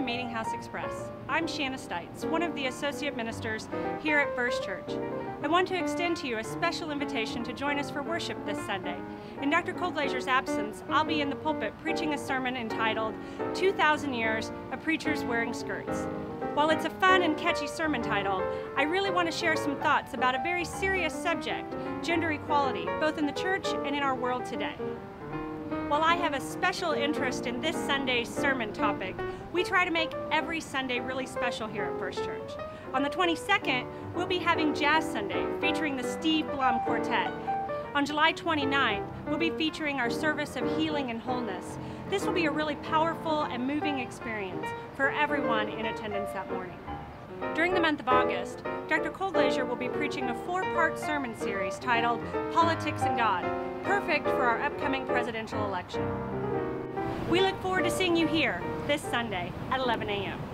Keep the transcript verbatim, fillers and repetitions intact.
to Meetinghouse Express. I'm Shanna Steitz, one of the associate ministers here at First Church. I want to extend to you a special invitation to join us for worship this Sunday. In Doctor Colglazier's absence, I'll be in the pulpit preaching a sermon entitled, two thousand Years of Preachers Wearing Skirts. While it's a fun and catchy sermon title, I really want to share some thoughts about a very serious subject, gender equality, both in the church and in our world today. While I have a special interest in this Sunday's sermon topic, we try to make every Sunday really special here at First Church. On the twenty-second, we'll be having Jazz Sunday featuring the Steve Blum Quartet. On July twenty-ninth, we'll be featuring our service of healing and wholeness. This will be a really powerful and moving experience for everyone in attendance that morning. During the month of August, Doctor Colglazier will be preaching a four-part sermon series titled Politics and God, perfect for our upcoming presidential election. We look forward to seeing you here this Sunday at eleven a m